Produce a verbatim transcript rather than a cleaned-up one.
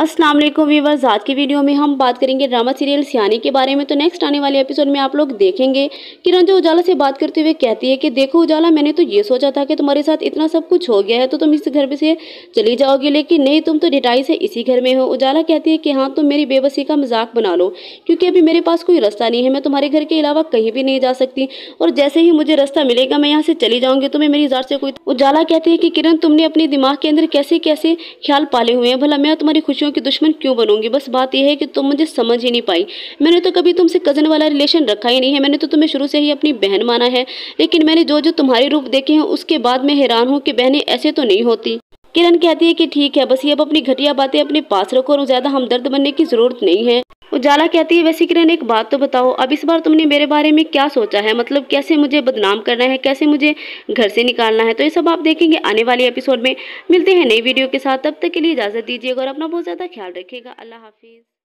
अस्सलाम वालेकुम व्यूअर्स, आज की वीडियो में हम बात करेंगे ड्रामा सीरियल सियानी के बारे में। तो नेक्स्ट आने वाले एपिसोड में आप लोग देखेंगे किरण जो उजाला से बात करते हुए कहती है कि देखो उजाला, मैंने तो ये सोचा था कि तुम्हारे साथ इतना सब कुछ हो गया है तो तुम इस घर में से चली जाओगी, लेकिन नहीं, तुम तो रिटाई से इसी घर में हो। उजाला कहती है कि हाँ, तुम मेरी बेबसी का मजाक बना लो क्योंकि अभी मेरे पास कोई रास्ता नहीं है, मैं तुम्हारे घर के अलावा कहीं भी नहीं जा सकती और जैसे ही मुझे रास्ता मिलेगा मैं यहाँ से चली जाऊँगी, तुम्हें मेरी जात से कोई। उजाला कहती है कि किरण, तुमने अपने दिमाग के अंदर कैसे कैसे ख्याल पाले हुए हैं, भला मैं तुम्हारी खुशियों की दुश्मन क्यों बनूंगी। बस बात यह है कि तुम मुझे समझ ही नहीं पाई, मैंने तो कभी तुमसे कजन वाला रिलेशन रखा ही नहीं है, मैंने तो तुम्हें शुरू से ही अपनी बहन माना है, लेकिन मैंने जो जो तुम्हारे रूप देखे हैं उसके बाद मैं हैरान हूँ कि बहनें ऐसे तो नहीं होती। किरण कहती है कि ठीक है, बस ये अब अपनी घटिया बातें अपने पास रखो और ज्यादा हमदर्द बनने की जरूरत नहीं है। उजाला कहती है वैसे किरण, एक बात तो बताओ, अब इस बार तुमने मेरे बारे में क्या सोचा है, मतलब कैसे मुझे बदनाम करना है, कैसे मुझे घर से निकालना है। तो ये सब आप देखेंगे आने वाले एपिसोड में। मिलते हैं नई वीडियो के साथ, तब तक के लिए इजाज़त दीजिएगा और अपना बहुत ज़्यादा ख्याल रखिएगा। अल्लाह हाफिज़।